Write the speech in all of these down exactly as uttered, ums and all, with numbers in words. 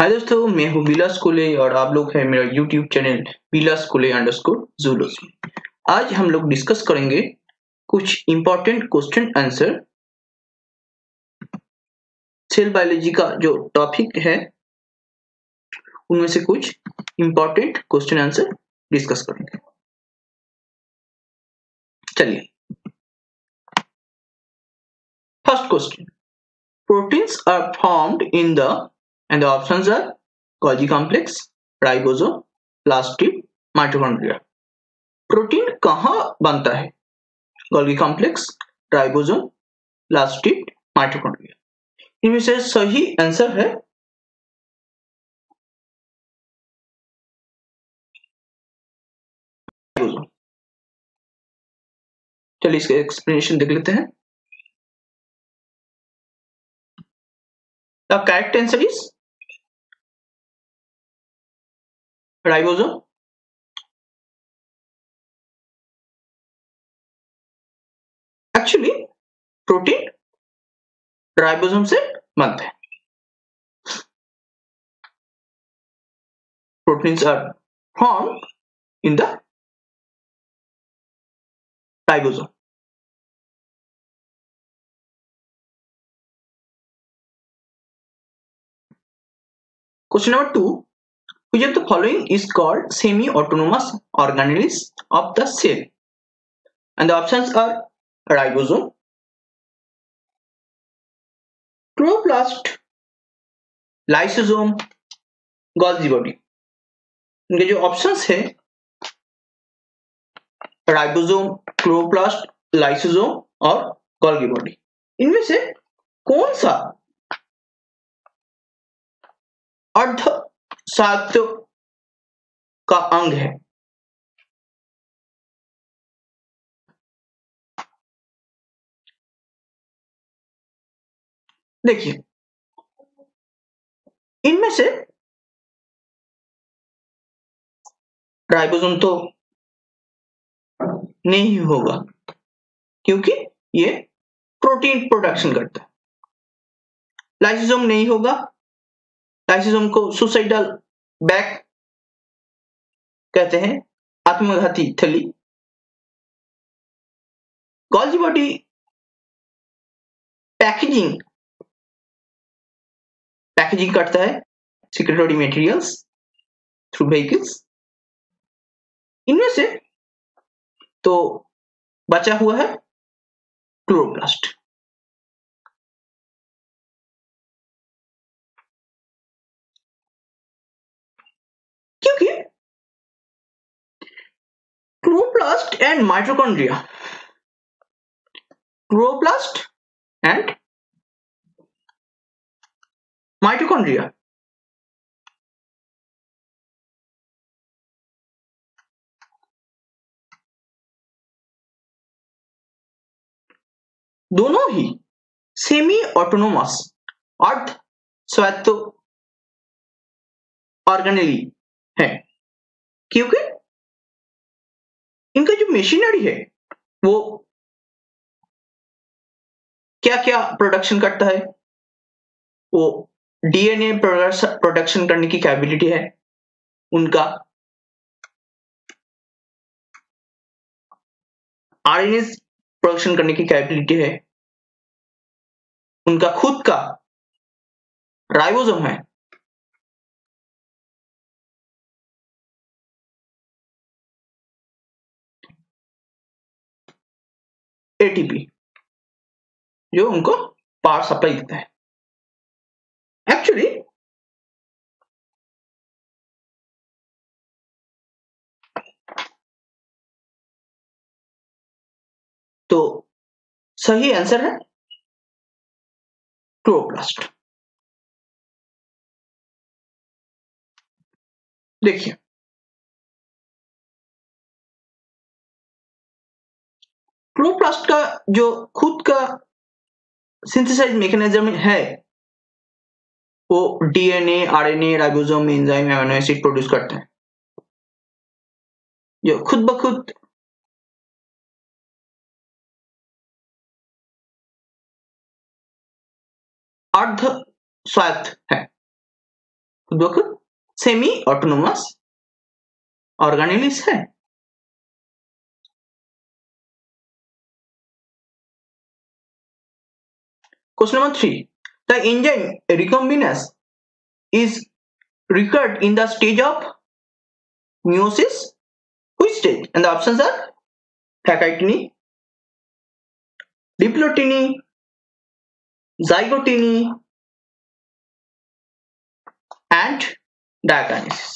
हाय दोस्तों, मैं हूँ बिलाश कुले और आप लोग हैं मेरा यूट्यूब चैनल बिलाश कुले अंडरस्कोर ज़ूलॉजी। आज हम लोग डिस्कस करेंगे कुछ important question answer. Cell biology का जो टॉपिक है उनमें से कुछ इम्पोर्टेंट क्वेश्चन आंसर डिस्कस करेंगे। चलिए, first question, proteins are formed in the, and the options are Golgi complex, ribosome, plastid, mitochondria. Protein कहाँ बनता है? Golgi complex, ribosome, plastid, mitochondria. इनमें से सही आंसर है राइबोसोम। चलिए इसका एक्सप्लेनेशन देख लेते हैं। The correct answer is ribosome. Actually protein ribosome से बनता है। Proteins are formed in the ribosome. Question number two, which of the following is called semi-autonomous organelles of the cell? And the options are ribosome, chloroplast, lysosome, Golgi body. इनके जो options है ribosome, chloroplast, lysosome और Golgi body. इनमें से कौन सा अर्ध सात का अंग है? देखिए, इनमें से राइबोसोम तो नहीं होगा क्योंकि ये प्रोटीन प्रोडक्शन करता है। लाइसोसोम नहीं होगा, लाइसोसोम को सुसाइडल बैक कहते हैं, आत्मघाती थली। गोल्जी बॉडी पैकेजिंग पैकेजिंग करता है सिक्रेटरी मटेरियल्स थ्रू वेहिकल्स। इनमें से तो बचा हुआ है chloroplast. Chloroplast and mitochondria. Chloroplast and mitochondria. दोनों ही सेमी ऑटोनोमस अर्ध स्वायत्त ऑर्गेनेली है क्योंकि इनका जो मशीनरी है वो क्या क्या प्रोडक्शन करता है? वो डीएनए प्रोडक्शन करने की कैपेबिलिटी है उनका, आरएनए प्रोडक्शन करने की कैपेबिलिटी है उनका, खुद का राइबोसोम है। एटीपी जो उनको पावर सप्लाई देता है। एक्चुअली तो सही आंसर है क्लोरोप्लास्ट। देखिए, क्लोरोप्लास्ट का जो खुद का सिंथेसाइज मैकेनिज्म है वो DNA, RNA, ribosome, enzyme, amino acid produce करते हैं जो खुद ब खुद अर्ध स्वायत्त है। तो देखो सेमी ऑटोनोमस ऑर्गेनेलिस है। Question number three. The enzyme recombinase is required in the stage of meiosis. Which stage? And the options are phagitiny, diploteny, zygoteny, and diakinesis.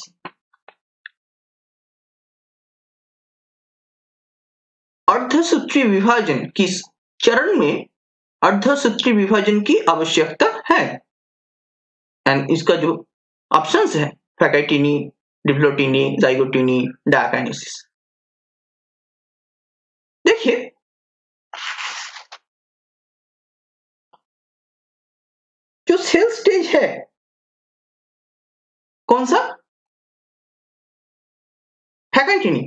अर्धसूत्री विभाजन किस चरण में अर्धसूत्री विभाजन की आवश्यकता है? एंड इसका जो ऑप्शंस है फैगेटिनी, डिप्लोटिनी, जाइगोटिनी, डायकाइनेसिस। देखिए जो सेल स्टेज है कौन सा? फैगेटिनी।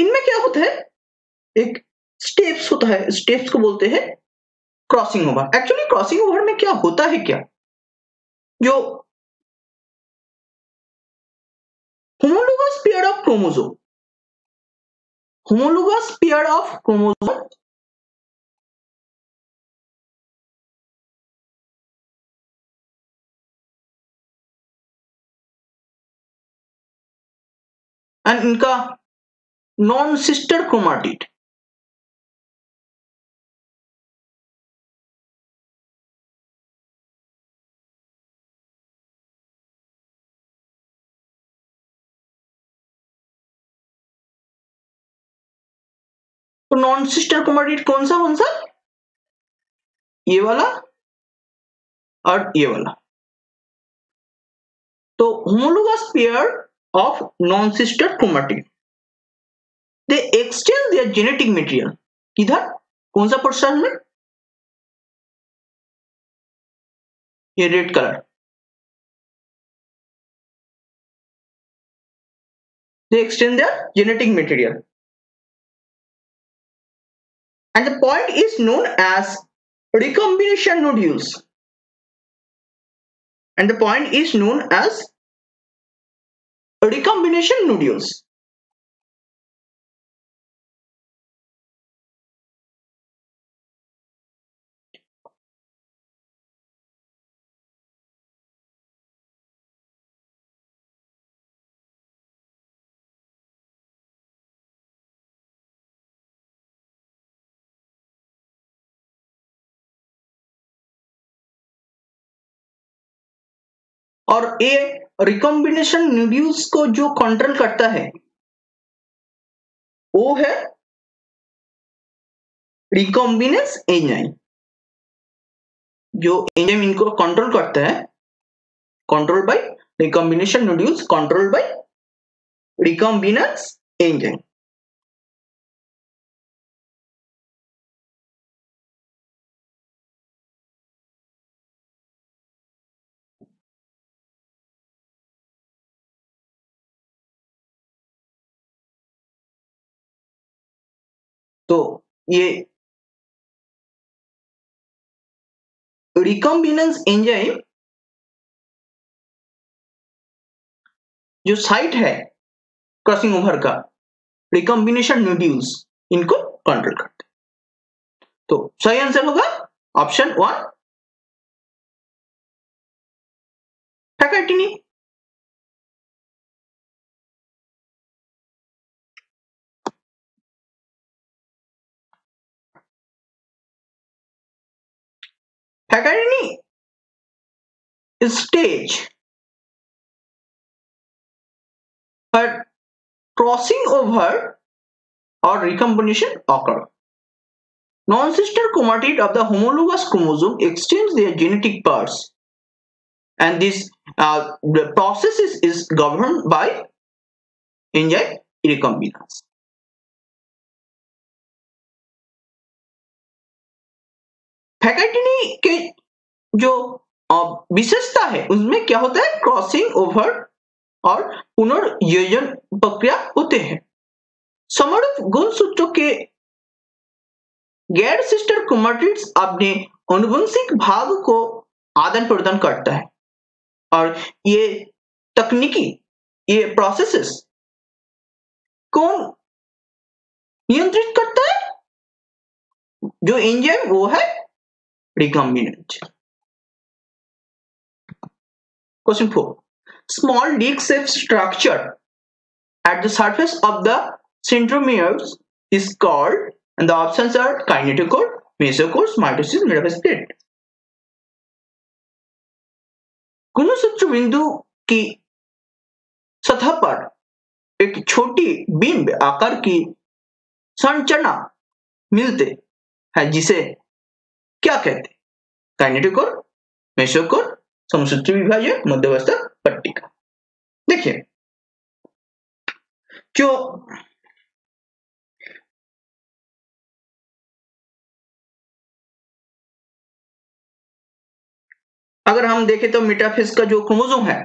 इनमें क्या होता है, एक स्टेप्स होता है, स्टेप्स को बोलते हैं crossing over. Actually crossing over में क्या होता है, क्या जो homologous pair of chromosome, homologous pair of chromosome and इनका नॉन सिस्टर क्रोमाटिड, तो नॉन सिस्टर क्रोमाटिड कौन सा कौन सा? ये वाला और ये वाला। तो homologous pair of non sister chromatid they exchange their genetic material. किधर? कौन सा पोर्शन में? ये red colour. They exchange their genetic material and the point is known as recombination nodules and the point is known as recombination nodules. और ये recombination nodules को जो control करता है वो है रिकॉम्बिनेस एंजाइम। जो एंजाइम इनको कंट्रोल करता है, control by recombination nodules, control by recombinase enzyme. तो ये रिकॉम्बिनेंस एंजाइम जो साइट है क्रॉसिंग ओवर का, रिकॉम्बिनेशन न्यूड्यूल्स इनको कंट्रोल करते हैं। तो सही आंसर होगा option one pachytene. Phagitiny stage but crossing over or recombination occur. Non-sister chromatid of the homologous chromosome exchange their genetic parts, and this uh, the process is, is governed by enzyme recombinase. फैगेटिनी के जो विशेषता है उसमें क्या होता है, crossing over और पुनर्योजन प्रक्रिया होते हैं। समरूप गुणसूत्रों के गैर सिस्टर क्रोमैटिड्स अपने अनुवंशिक भाग को आदान प्रदान करता है और ये तकनीकी ये प्रोसेसेस कौन नियंत्रित करता है, जो एंजाइम वो है recombinase. Question four. Small disc-shaped structure at the surface of the centromere is called, and the options are kinetochore, mesochore, mitosis, metaphase plate. गुणसूत्र बिंदु की सतह पर एक छोटी बिंब आकार की संरचना मिलते हैं जिसे क्या कहते हैं, काइनेटोकोर, मेसोकोर, समसूत्री विभाजन, मध्यवस्था पट्टिका। देखिए जो अगर हम देखें तो मेटाफेज का जो क्रोमोसोम है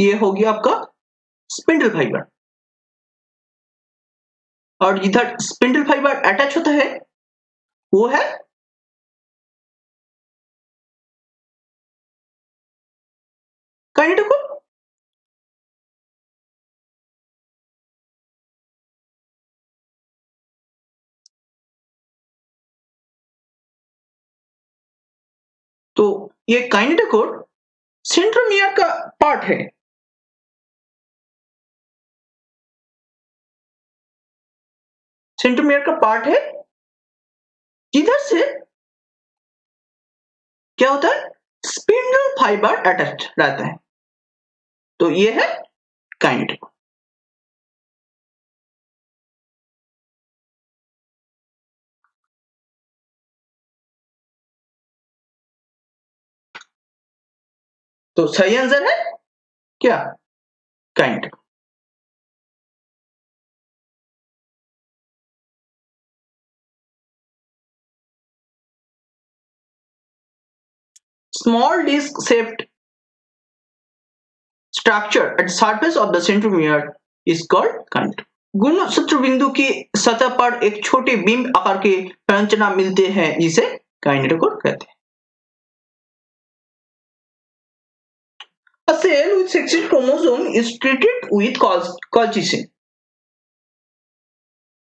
ये हो गया आपका स्पिंडल फाइबर, और जिधर स्पिंडल फाइबर अटैच होता है वो है काइनेटोकोर। तो ये काइनेटोकोर सेंट्रोमियर का पार्ट है। सेंट्रोमियर का पार्ट है जिधर से क्या होता है, स्पिंडल फाइबर अटैच रहता है, तो ये है काइनेटोकोर। तो सही आंसर है क्या, kinetochore. Small disc-shaped structure at the surface of the centromere is called kinetochore. गुणसूत्र बिंदु की सतह पर एक छोटे बिंब आकार के संरचना मिलते हैं जिसे काइनेटोकोर कहते हैं। A cell with sexed chromosome is treated with colchicine.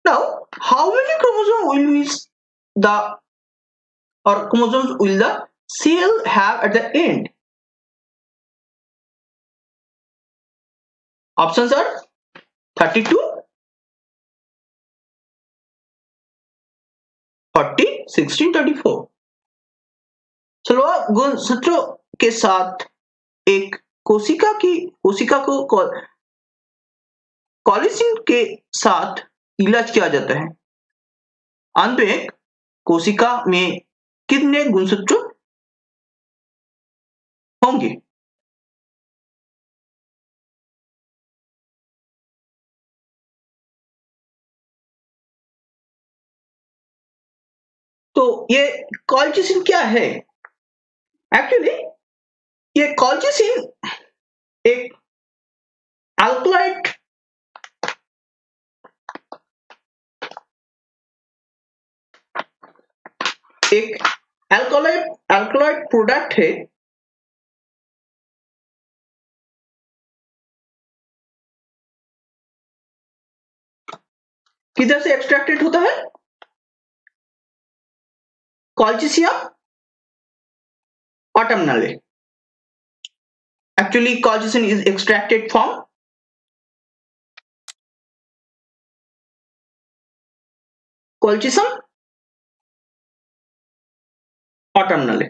Now, how many chromosomes will the or chromosomes will the cell have at the end? Options are thirty-two, forty, sixteen, thirty-four. सलवा गुण सूत्रों के साथ एक कोशिका की कोशिका को कोलिसिन के साथ इलाज किया जाता है। अंत में कोशिका में कितने गुणसूत्र होंगे? तो ये कोल्चिसिन क्या है? एक्चुअली ये कोल्चिसिन एक अल्कलाइड एक अल्कलाइड अल्कलाइड प्रोडक्ट है किधर से एक्सट्रैक्टेड होता है, Colchicum autumnale. Actually colchicine is extracted from Colchicum autumnale.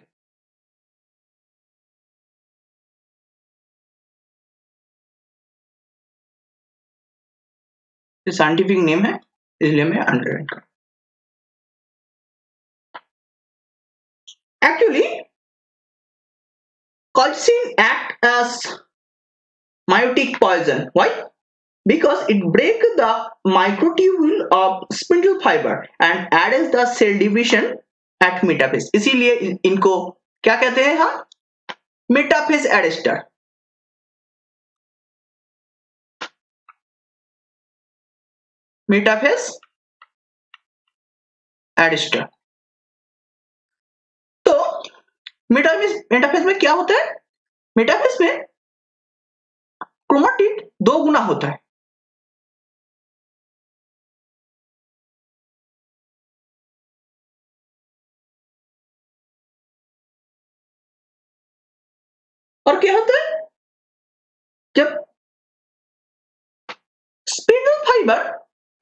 Scientific name है इसलिए मैं अंडरलाइन कर। Actually colchicine act as meiotic poison. Why? Because it breaks the microtubule of spindle fiber and adds the cell division at metaphase. इसीलिए इन, इनको क्या कहते हैं हम? Metaphase arrester. Metaphase arrester. तो metaphase metaphase में क्या होता है? Metaphase में क्रोमेटिड दो गुना होता है. और क्या होता है जब स्पिंडल फाइबर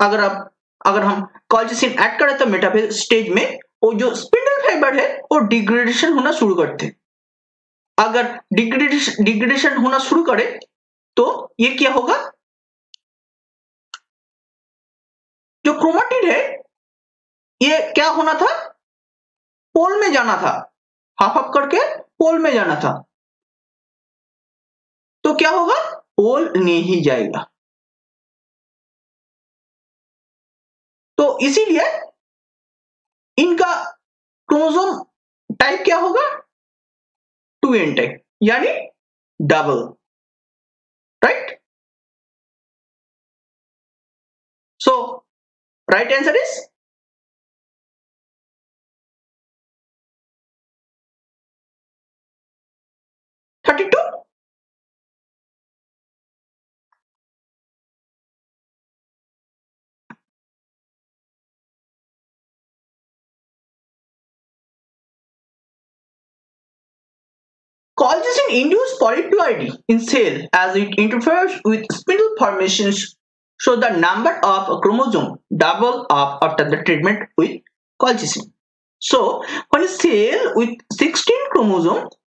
अगर आप अगर हम कोल्चिसिन ऐड करें तो मेटाफेज स्टेज में वो जो स्पिंडल फाइबर है वो डिग्रेडेशन होना शुरू करते हैं. अगर डिग्रेडेशन डिग्रेडेशन होना शुरू करे तो ये क्या होगा, जो क्रोमेटिड है ये क्या होना था, पोल में जाना था, हाफ अप करके पोल में जाना था. तो क्या होगा, पोल नहीं जाएगा. तो इसीलिए इनका क्रोमोसोम टाइप क्या होगा, टू एन टाइप यानी double, right. So right answer is thirty two. Colchicine induces polyploidy in cell as it interferes with spindle formations, so the number of chromosomes double up after the treatment with colchicine. So when a cell with sixteen chromosomes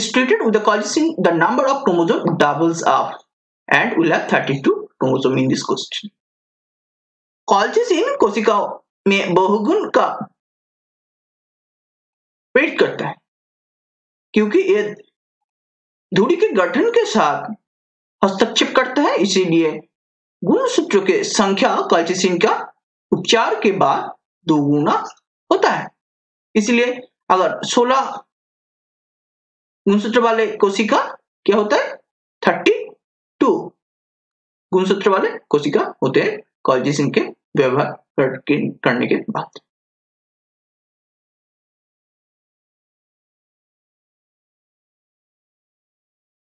is treated with the colchicine, the number of chromosomes doubles up and we'll have thirty-two chromosomes in this question. Colchicine कोशिका में बहुगुण का पेट करता है क्योंकि ये धुरी के गठन के साथ हस्तक्षेप करता है, इसीलिए गुणसूत्रों के संख्या कोल्चिसिन का उपचार के बाद दोगुना होता है. इसलिए अगर सोलह गुणसूत्र वाले कोशिका क्या होता है, थर्टी टू गुणसूत्र वाले कोशिका होते हैं कोल्चिसिन के व्यवहार करने के बाद.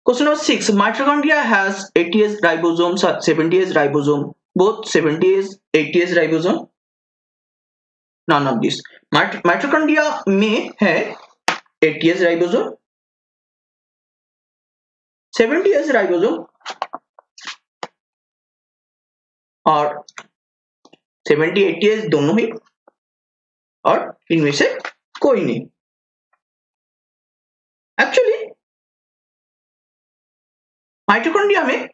Question number six. Mitochondria has eighty S ribosomes or seventy S ribosome. Both seventy S, eighty S ribosome. None of these. Mitochondria में है eighty S ribosome, seventy S ribosome और seventy, eighty S दोनों ही और इनमें से कोई नहीं. Actually mitochondria में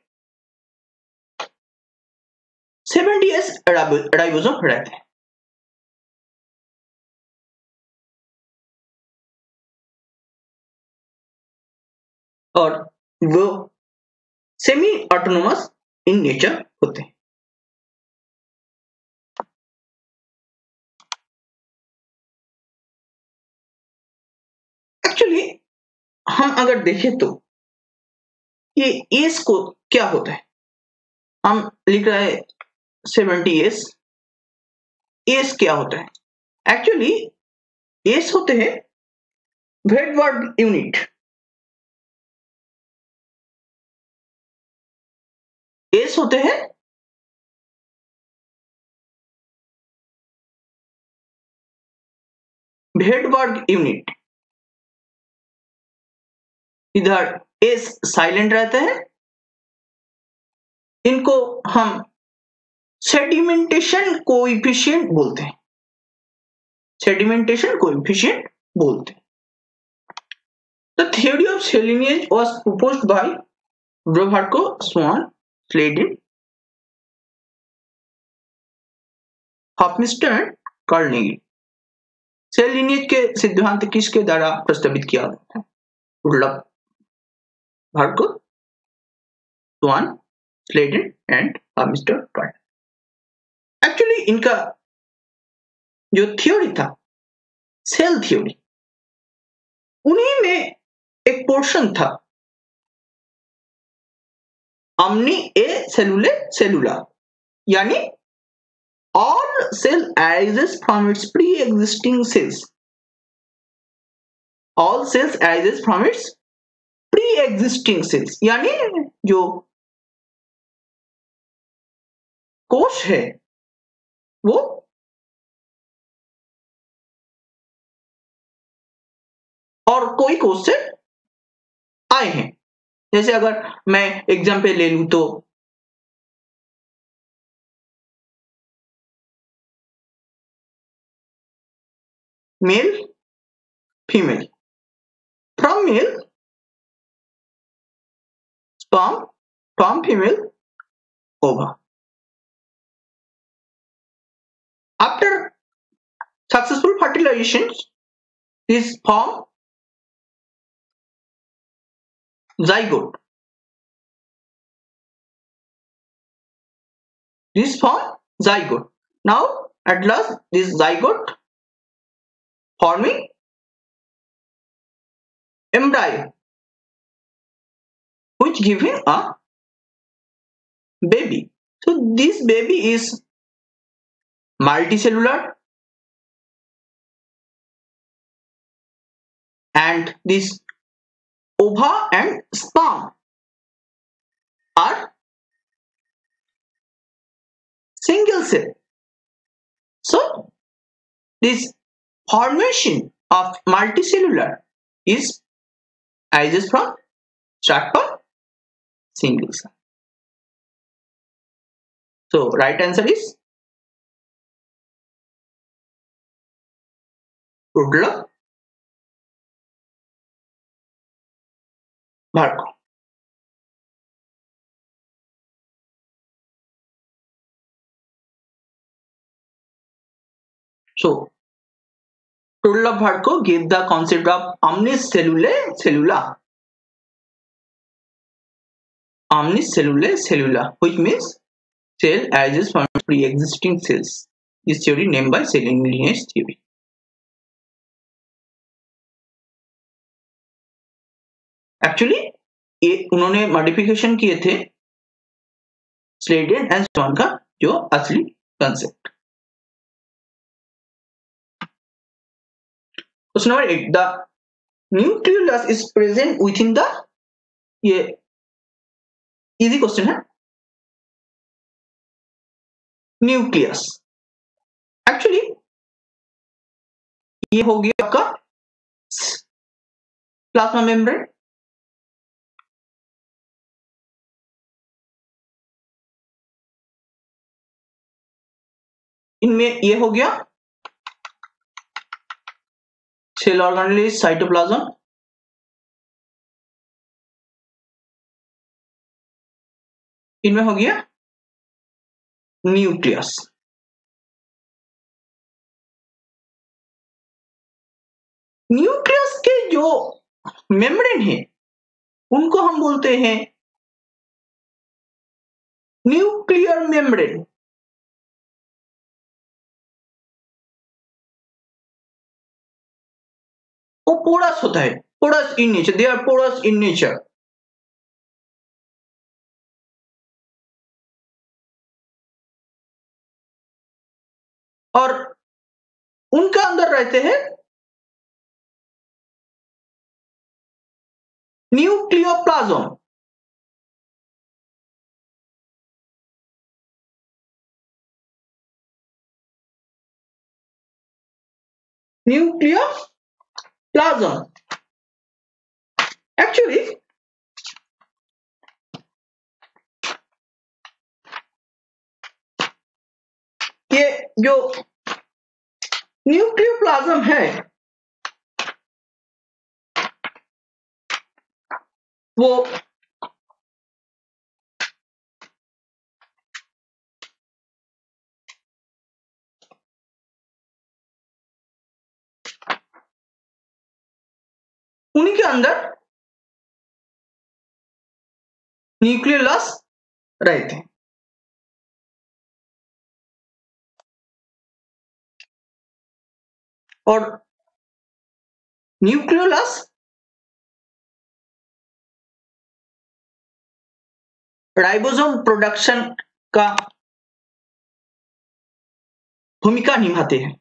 सेवेंटी S राइबोसोम रहते हैं. और वो सेमी ऑटोनोमस इन नेचर होते हैं. एक्चुअली हम अगर देखें तो ये एस को क्या होता है, हम लिख रहे हैं सेवेंटी एस. एस क्या होता है? एक्चुअली एस होते हैं वेडवर्ड यूनिट. एस होते हैं वेडवर्ड यूनिट. इधर एस साइलेंट रहते हैं, इनको हम सेडिमेंटेशन कोएफिशिएंट बोलते हैं, सेडिमेंटेशन कोएफिशिएंट बोलते हैं. The theory of cell lineage was proposed by Rudolf Virchow, Schwann, Schleiden, Hofmeister and Carnegie. Cell lineage के सिद्धांत किसके द्वारा प्रस्तावित किया गया है? Rudolf Virchow Schwann, Schleiden, and uh, Mister Todd. Actually, इनका जो theory था, cell theory, उन्हीं में एक portion था Omnis cellulae cellula, यानी all cell arises from its pre-existing cells. All cells arises from its pre-existing cells, यानी जो कोश है वो और कोई कोश से आए हैं. जैसे अगर मैं एग्जाम्पल ले लूं तो male, female. From male, sperm, from female, ova. After successful fertilization is formed zygote. This form zygote. Now at last this zygote forming embryo, which giving a baby. So this baby is multicellular, and this ova and sperm are single cell. So this formation of multicellular is arises from start from single cell. So right answer is Rudolf Virchow. So, Rudolf Virchow gave the concept of Omnis cellulae cellula. Omnis cellulae cellula, which means cell arises from pre-existing cells. This theory named by cell in lineage theory. Actually ये उन्होंने modification किए थे स्लेडेन and stone का जो असली concept. Question number eight, the nucleolus is present within the, ये easy question है. Nucleus actually ये होगी आपका प्लाज्मा मेम्ब्रेन. इनमें ये हो गया सेल ऑर्गेनेल साइटोप्लाज्म, इनमें हो गया न्यूक्लियस. न्यूक्लियस के जो मेम्ब्रेन है उनको हम बोलते हैं न्यूक्लियर मेम्ब्रेन. वो पोरस होता है, porous in nature, they are porous in nature. और उनका अंदर रहते हैं न्यूक्लियोप्लाज्म. Nucleo Plasma. Actually, ये जो न्यूक्लियोप्लाज्म है वो उन्हीं के अंदर nuclear loss, right? Or nuclear loss, ribosome production का भूमिका निभाते हैं.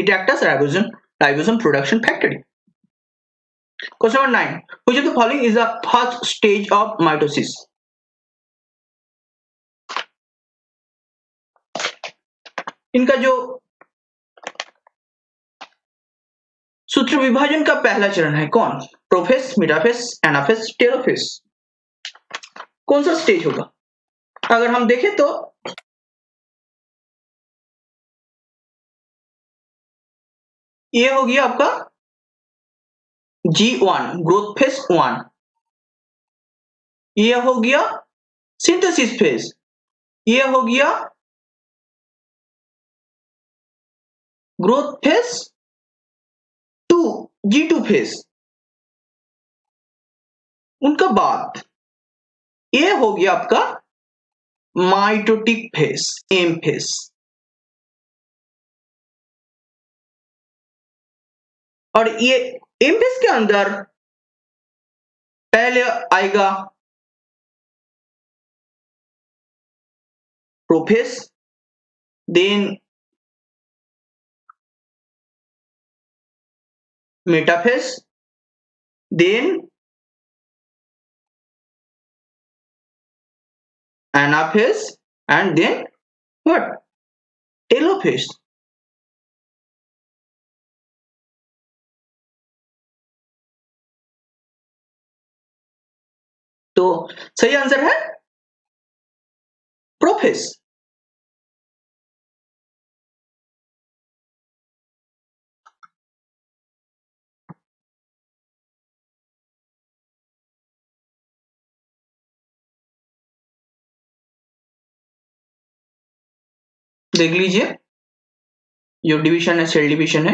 It acts as ribosome, ribosome production factory. Question number nine. Which of the following is the first stage of mitosis? इनका जो सूत्र विभाजन का पहला चरण है कौन? Prophase, metaphase, anaphase, telophase. कौन सा स्टेज होगा? अगर हम देखें तो ये हो गया आपका G one growth phase one, ये हो गया सिंथेसिस फेज, ये हो गया growth phase two G two phase. उनका बाद ये हो गया आपका माइटोटिक फेज एम फेज. और ये एम फेज के अंदर पहले आएगा prophase, then metaphase, then anaphase, and then what? Telophase. So, सही आंसर है प्रोफेज. देख लीजिए जो डिवीजन है सेल डिवीजन है,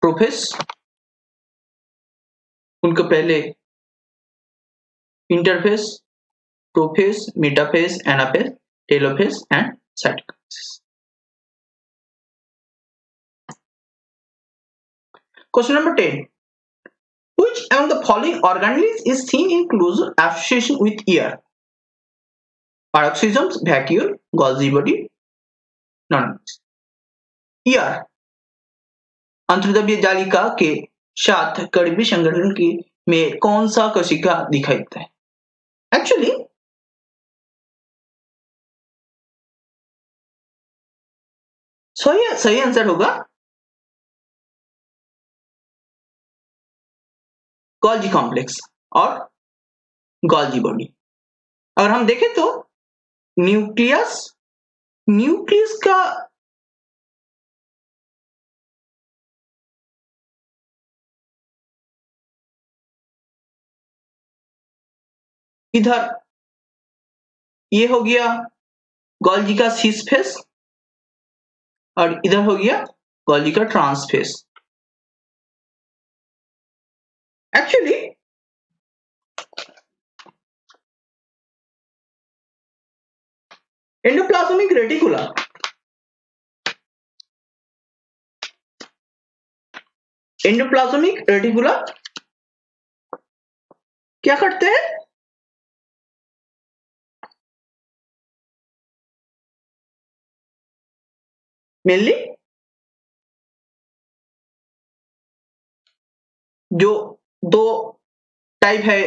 प्रोफेस उनका पहले interphase, prophase, metaphase, anaphase, telophase and cytokinesis. Question number ten. Which among the following organelles is seen in close association with ear? Paroxysomes, vacuole, Golgi body, non. Ear अंतर्द्रव्य जालिका के साथ करीबी संगठन की में कौन सा कोशिका दिखाई देता है? एक्चुअली सही सही आंसर होगा Golgi complex और Golgi body. अगर हम देखें तो न्यूक्लियस न्यूक्लियस का इधर ये हो गया Golgi का सीस फेस और इधर हो गया Golgi का trans face. Actually endoplasmic reticula endoplasmic reticula क्या करते हैं? मेनली जो दो टाइप है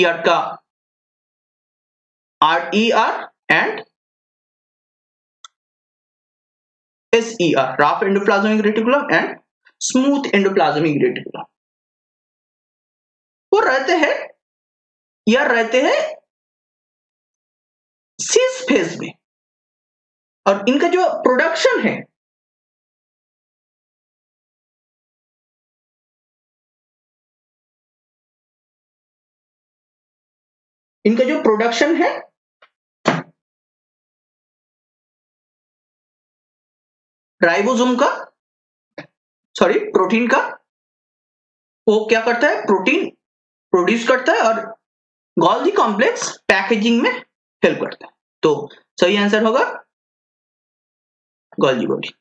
ईआर का, R E R and S E R, rough endoplasmic reticulum and smooth endoplasmic reticulum. वो रहते हैं या रहते हैं सीस फेज में और इनका जो प्रोडक्शन है इनका जो प्रोडक्शन है राइबोसोम का सॉरी प्रोटीन का वो क्या करता है, प्रोटीन प्रोड्यूस करता है और गोल्जी कॉम्प्लेक्स पैकेजिंग में हेल्प करता है। तो सही आंसर होगा Golgi body.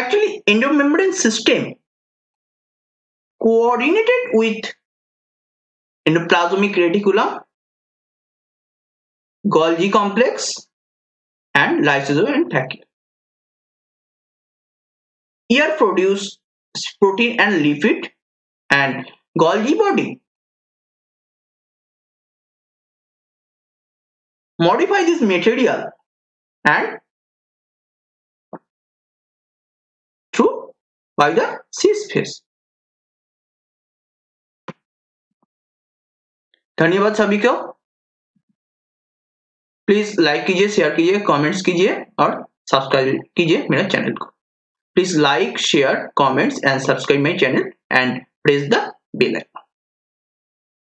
Actually, endomembrane system coordinated with endoplasmic reticulum, Golgi complex, and lysosome and vacuole. Here produce protein and lipid, and Golgi body modify this material and through by the cyst phase. धन्यवाद सभी को। Please like कीजिए, share कीजिए, comments कीजिए और subscribe कीजिए मेरा channel को। Please like share comments and subscribe my channel and press the bell icon.